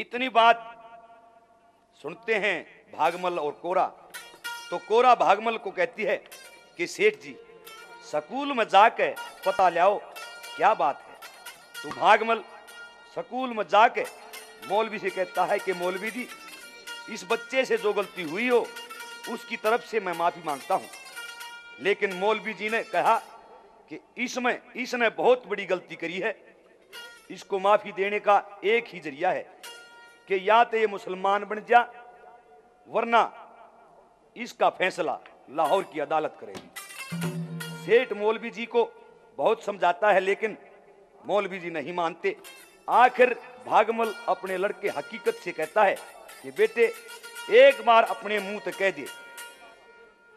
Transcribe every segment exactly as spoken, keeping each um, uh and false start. इतनी बात सुनते हैं भागमल और कोरा, तो कोरा भागमल को कहती है कि सेठ जी स्कूल में जाके पता लाओ क्या बात है। तो भागमल स्कूल में जाके मौलवी से कहता है कि मौलवी जी इस बच्चे से जो गलती हुई हो उसकी तरफ से मैं माफी मांगता हूं, लेकिन मौलवी जी ने कहा कि इसमें इसने बहुत बड़ी गलती करी है, इसको माफी देने का एक ही जरिया है कि या तो ये मुसलमान बन जा वरना इसका फैसला लाहौर की अदालत करेगी। सेठ मौलवी जी को बहुत समझाता है लेकिन मौलवी जी नहीं मानते। आखिर भागमल अपने लड़के हकीकत से कहता है कि बेटे एक बार अपने मुंह तक कह दे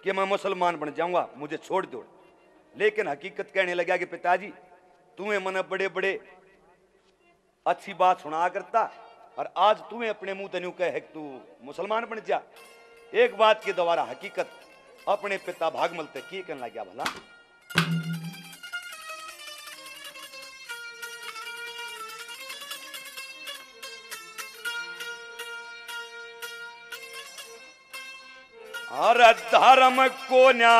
कि मैं मुसलमान बन जाऊंगा, मुझे छोड़ दो। लेकिन हकीकत कहने लगा कि पिताजी तुम्हें मने बड़े बड़े अच्छी बात सुना करता और आज तुम्हें अपने मुंह तक यूं कहे कि तू मुसलमान बन जा। एक बात के द्वारा हकीकत अपने पिता भागमल तक की कहने लगा, भला हर धर्म को ना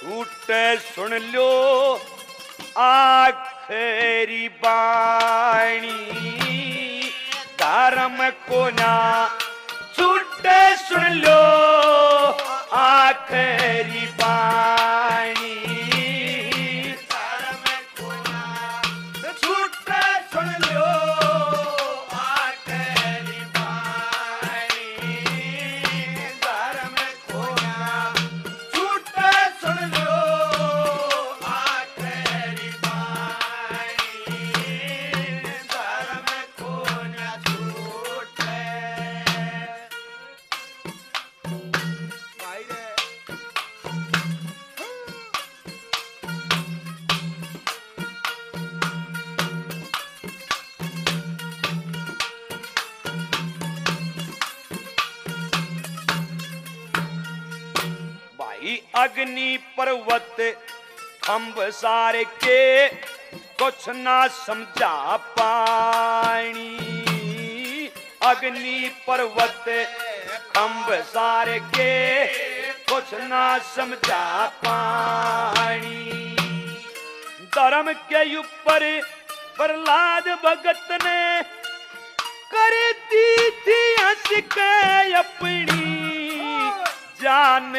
छूटे सुन लो आखरी बाणी, धर्म को ना छूटे सुन लो आखरी बाणी, धर्म को ना छूटे सुन लो आखरी बाणी, धर्म को ना छूटे सुन लो आखरी बाणी, धर्म को ना छूटे। भाई अग्नि पर्वत खंभ सारे के कुछ ना समझा पानी, अग्नि पर्वत खंभ सारे के कुछ ना समझा पानी। धर्म के ऊपर प्रहलाद भगत ने कर दी थी हंस के अपनी जान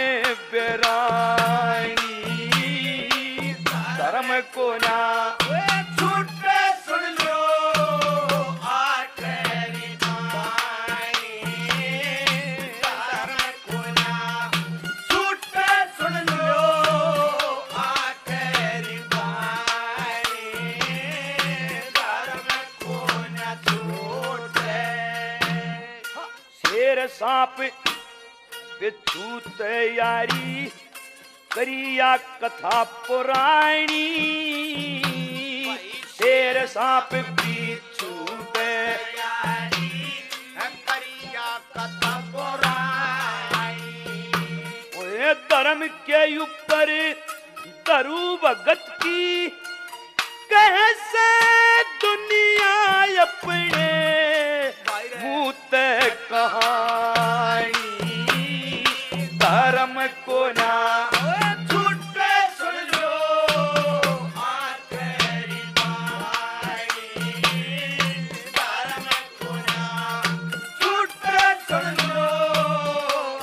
बेरानी, धर्म को ना छूटे सुन लो आखरी बाणी, धर्म को ना छूटे सुन लो आखरी बाणी, धर्म को ना छूटे। शेर सांप बिच्छू तैयारी करिया कथा पुरानी, शेर सांप बिच्छू तैयारी करिया कथा पुरानी। धर्म के ऊपर दरु भगत की कैसे दुनिया अपने भूत कहानी, धर्म को ना छूटे सुन लो आखरी बाणी, धर्म को ना छूटे सुन लो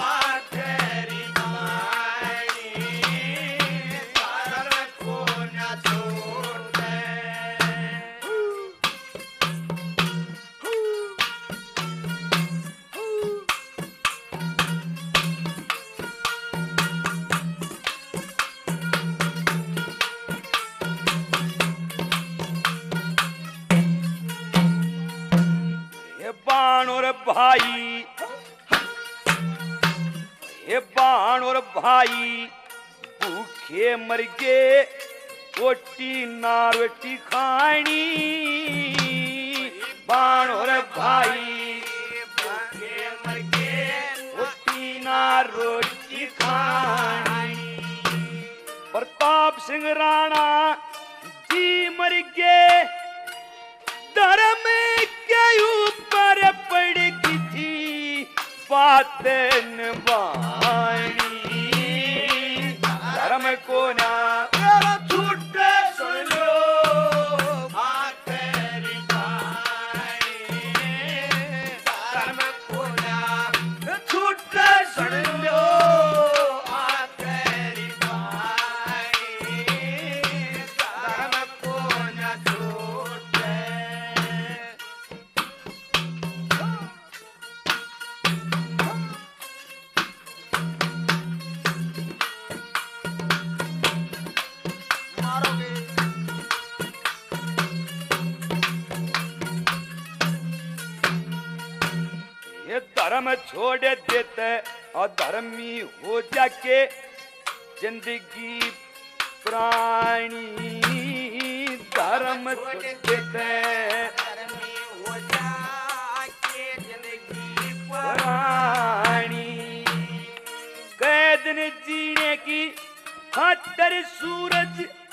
आखरी बाणी, धर्म को ना छूटे। बाणोर भाई हे बाणोर भाई भूखे मर गए रोटी ना रोटी खानी, बाणोर भाई भूखे मर गए रोटी ना रोटी खानी। प्रताप सिंह राणा जी मर गए धर्म के ऊपर बाते निभानी धर्म को ना छूटे सुन लो बाते निभानी धर्म को ना छूटे सुन लो बाते निभानी धर्म को ना छूटे। धर्म छोड़ देते अधर्मी हो जाके जिंदगी प्राणी धर्म छोड़ देते अधर्मी हो जाके जिंदगी प्राणी कैद ने जीने की हतर सूरज